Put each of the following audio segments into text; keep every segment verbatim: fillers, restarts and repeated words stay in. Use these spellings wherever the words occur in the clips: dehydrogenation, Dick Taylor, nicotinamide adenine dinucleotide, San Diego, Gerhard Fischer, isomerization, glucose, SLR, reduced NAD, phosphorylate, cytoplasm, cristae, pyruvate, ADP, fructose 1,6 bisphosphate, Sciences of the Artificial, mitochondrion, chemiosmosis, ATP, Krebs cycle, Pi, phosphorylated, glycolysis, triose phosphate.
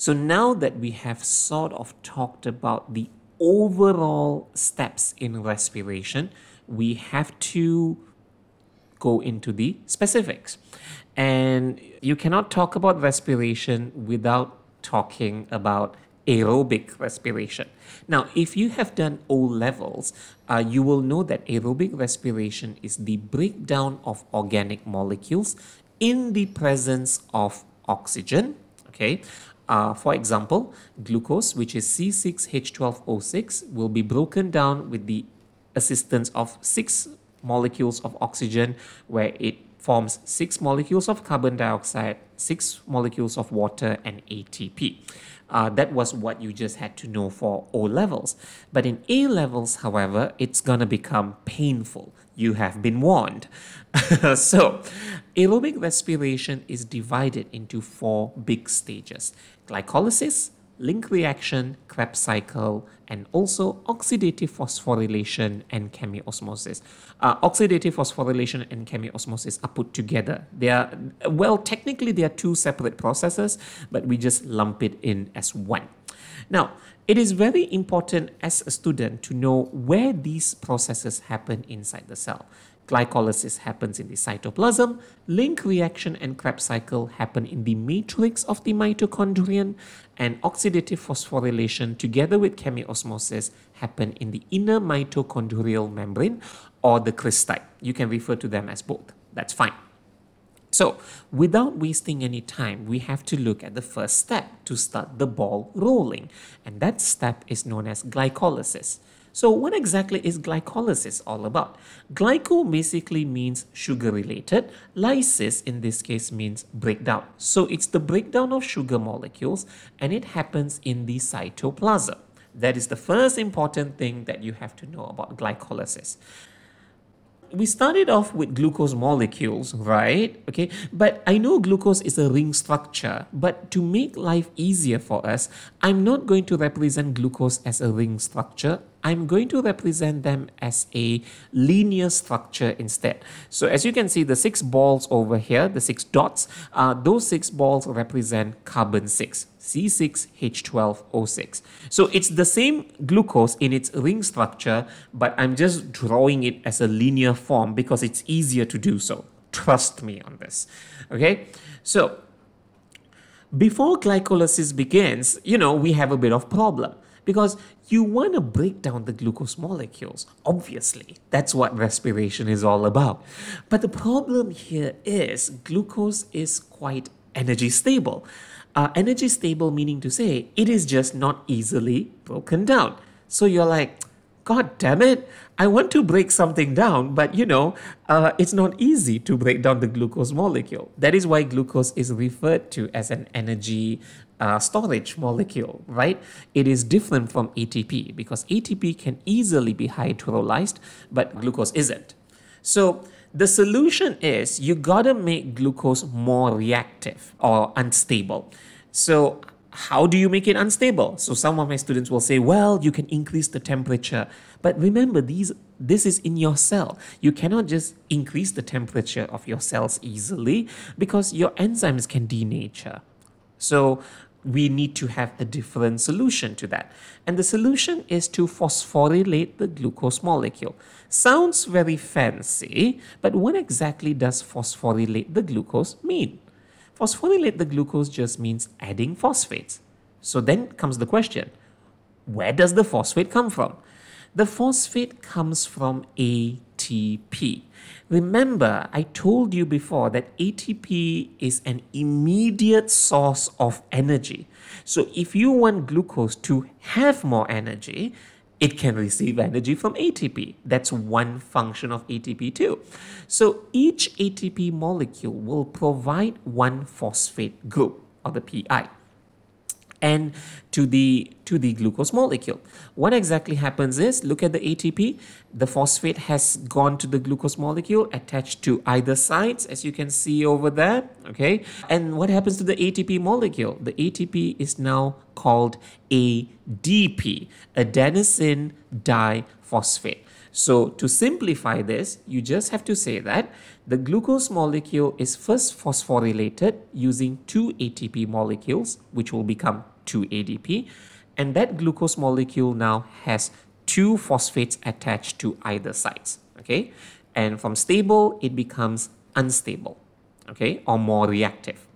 So now that we have sort of talked about the overall steps in respiration, we have to go into the specifics. And you cannot talk about respiration without talking about aerobic respiration. Now, if you have done O levels, uh, you will know that aerobic respiration is the breakdown of organic molecules in the presence of oxygen. Okay, uh, for example, glucose, which is C six H twelve O six, will be broken down with the assistance of six molecules of oxygen, where it forms six molecules of carbon dioxide, six molecules of water, and A T P. Uh, that was what you just had to know for O levels. But in A levels, however, it's going to become painful. You have been warned. So, aerobic respiration is divided into four big stages: glycolysis, link reaction, Krebs cycle, and also oxidative phosphorylation and chemiosmosis. Uh, oxidative phosphorylation and chemiosmosis are put together. They are, well, technically they are two separate processes, but we just lump it in as one. Now, it is very important as a student to know where these processes happen inside the cell. Glycolysis happens in the cytoplasm, link reaction and Krebs cycle happen in the matrix of the mitochondrion, and oxidative phosphorylation together with chemiosmosis happen in the inner mitochondrial membrane or the cristae. You can refer to them as both. That's fine. So, without wasting any time, we have to look at the first step to start the ball rolling, and that step is known as glycolysis. So what exactly is glycolysis all about? Glyco basically means sugar-related. Lysis in this case means breakdown. So it's the breakdown of sugar molecules, and it happens in the cytoplasm. That is the first important thing that you have to know about glycolysis. We started off with glucose molecules, right? Okay, but I know glucose is a ring structure, but to make life easier for us, I'm not going to represent glucose as a ring structure. I'm going to represent them as a linear structure instead. So as you can see, the six balls over here, the six dots, uh, those six balls represent carbon six, C six H twelve O six. So it's the same glucose in its ring structure, but I'm just drawing it as a linear form because it's easier to do so. Trust me on this. Okay, so before glycolysis begins, you know, we have a bit of problem, because you want to break down the glucose molecules, obviously. That's what respiration is all about. But the problem here is glucose is quite energy stable. Uh, energy stable meaning to say it is just not easily broken down. So you're like, God damn it, I want to break something down, but you know, uh, it's not easy to break down the glucose molecule. That is why glucose is referred to as an energy uh, storage molecule, right? It is different from A T P because A T P can easily be hydrolyzed, but glucose isn't. So the solution is you gotta make glucose more reactive or unstable. So how do you make it unstable? So some of my students will say, well, you can increase the temperature. But remember, these, this is in your cell. You cannot just increase the temperature of your cells easily because your enzymes can denature. So we need to have a different solution to that. And the solution is to phosphorylate the glucose molecule. Sounds very fancy, but what exactly does phosphorylate the glucose mean? Phosphorylate the glucose just means adding phosphates. So then comes the question, where does the phosphate come from? The phosphate comes from A T P. Remember, I told you before that A T P is an immediate source of energy. So if you want glucose to have more energy, it can receive energy from A T P. That's one function of A T P too. So each A T P molecule will provide one phosphate group, or the Pi, and to the, to the glucose molecule. What exactly happens is, look at the A T P. The phosphate has gone to the glucose molecule, attached to either sides, as you can see over there, okay? And what happens to the A T P molecule? The A T P is now called A D P, adenosine diphosphate. So to simplify this, you just have to say that the glucose molecule is first phosphorylated using two A T P molecules, which will become two A D P, and that glucose molecule now has two phosphates attached to either sides, okay? And from stable, it becomes unstable, okay, or more reactive.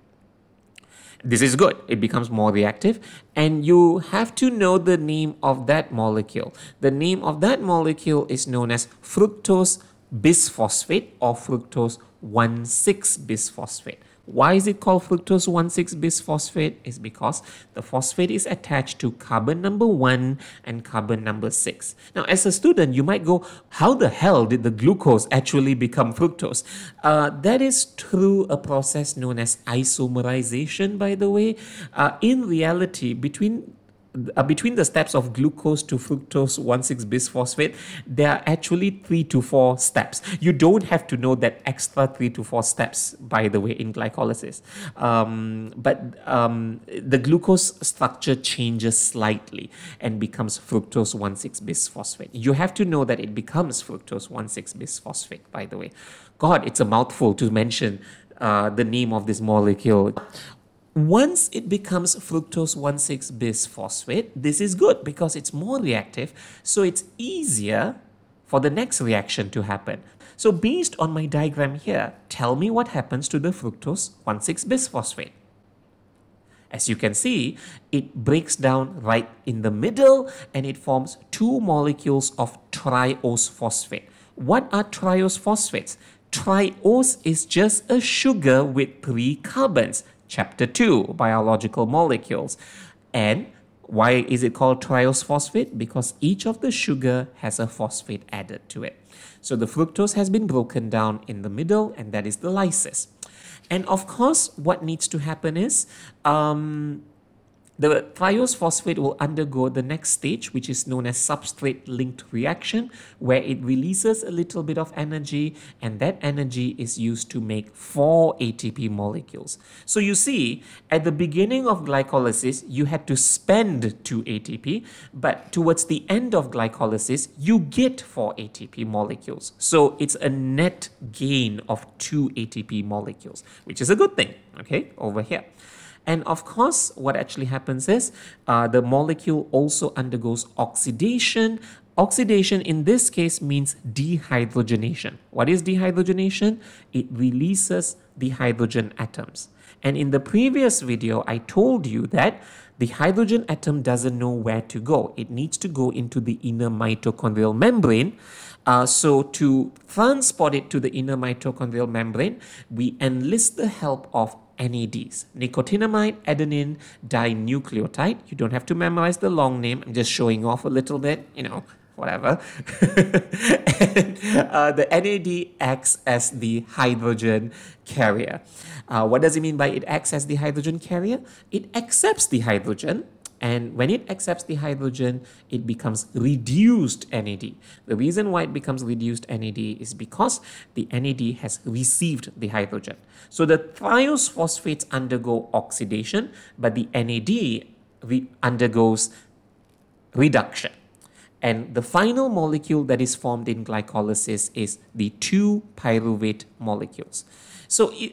This is good. It becomes more reactive, and you have to know the name of that molecule. The name of that molecule is known as fructose bisphosphate or fructose one six bisphosphate. Why is it called fructose one six bisphosphate? It's because the phosphate is attached to carbon number one and carbon number six. Now, as a student, you might go, how the hell did the glucose actually become fructose? Uh, that is through a process known as isomerization, by the way. Uh, in reality, between Uh, between the steps of glucose to fructose one six bisphosphate, there are actually three to four steps. You don't have to know that extra three to four steps, by the way, in glycolysis. Um, but um, the glucose structure changes slightly and becomes fructose one six bisphosphate. You have to know that it becomes fructose one six bisphosphate, by the way. God, it's a mouthful to mention uh, the name of this molecule. Once it becomes fructose one six bisphosphate, this is good because it's more reactive, so it's easier for the next reaction to happen. So based on my diagram here, tell me what happens to the fructose one six bisphosphate. As you can see, it breaks down right in the middle and it forms two molecules of triose phosphate. What are triose phosphates? Triose is just a sugar with three carbons. Chapter two, biological molecules. And why is it called triose phosphate? Because each of the sugar has a phosphate added to it. So the fructose has been broken down in the middle, and that is the lysis. And of course, what needs to happen is um, the triose phosphate will undergo the next stage, which is known as substrate-linked reaction, where it releases a little bit of energy, and that energy is used to make four A T P molecules. So you see, at the beginning of glycolysis, you had to spend two A T P, but towards the end of glycolysis, you get four A T P molecules. So it's a net gain of two A T P molecules, which is a good thing, okay, over here. And of course, what actually happens is uh, the molecule also undergoes oxidation. Oxidation in this case means dehydrogenation. What is dehydrogenation? It releases the hydrogen atoms. And in the previous video, I told you that the hydrogen atom doesn't know where to go. It needs to go into the inner mitochondrial membrane. Uh, so to transport it to the inner mitochondrial membrane, we enlist the help of N A Ds, nicotinamide adenine dinucleotide. You don't have to memorize the long name. I'm just showing off a little bit, you know, whatever. and, uh, the N A D acts as the hydrogen carrier. Uh, what does it mean by it acts as the hydrogen carrier? It accepts the hydrogen. And when it accepts the hydrogen, it becomes reduced N A D. The reason why it becomes reduced N A D is because the N A D has received the hydrogen. So the triose phosphates undergo oxidation, but the N A D re undergoes reduction. And the final molecule that is formed in glycolysis is the two pyruvate molecules. So, it,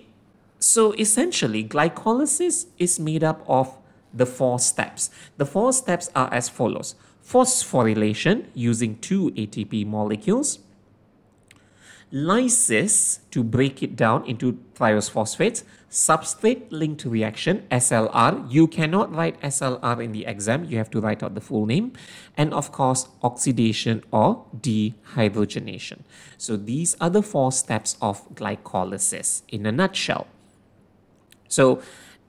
so essentially, glycolysis is made up of the four steps. The four steps are as follows. Phosphorylation using two A T P molecules. Lysis to break it down into triose phosphates. Substrate-linked reaction, S L R. You cannot write S L R in the exam. You have to write out the full name. And of course, oxidation or dehydrogenation. So these are the four steps of glycolysis in a nutshell. So,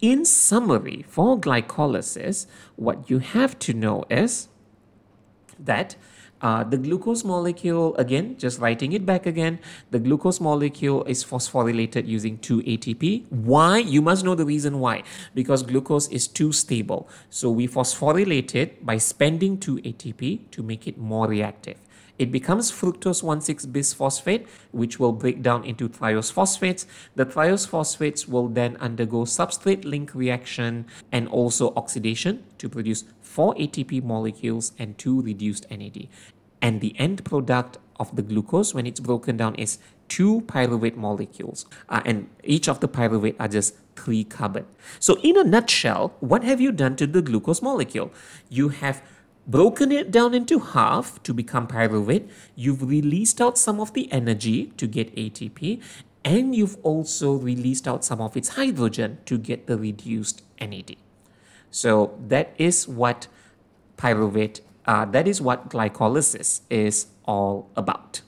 in summary, for glycolysis, what you have to know is that uh, the glucose molecule, again, just writing it back again, the glucose molecule is phosphorylated using two A T P. Why? You must know the reason why. Because glucose is too stable. So we phosphorylate it by spending two A T P to make it more reactive. It becomes fructose one six bisphosphate, which will break down into triose phosphates. The triose phosphates will then undergo substrate-link reaction and also oxidation to produce four A T P molecules and two reduced N A D. And the end product of the glucose when it's broken down is two pyruvate molecules, uh, and each of the pyruvate are just three carbon. So in a nutshell, what have you done to the glucose molecule? You have broken it down into half to become pyruvate, you've released out some of the energy to get A T P, and you've also released out some of its hydrogen to get the reduced N A D. So that is what pyruvate, uh, that is what glycolysis is all about.